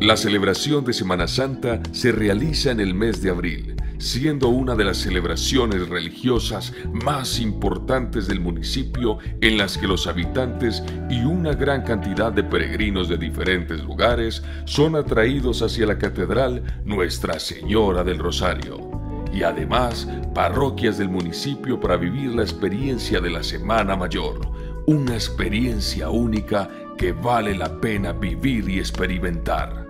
La celebración de Semana Santa se realiza en el mes de abril, siendo una de las celebraciones religiosas más importantes del municipio, en las que los habitantes y una gran cantidad de peregrinos de diferentes lugares son atraídos hacia la Catedral Nuestra Señora del Rosario y además parroquias del municipio para vivir la experiencia de la Semana Mayor, una experiencia única que vale la pena vivir y experimentar.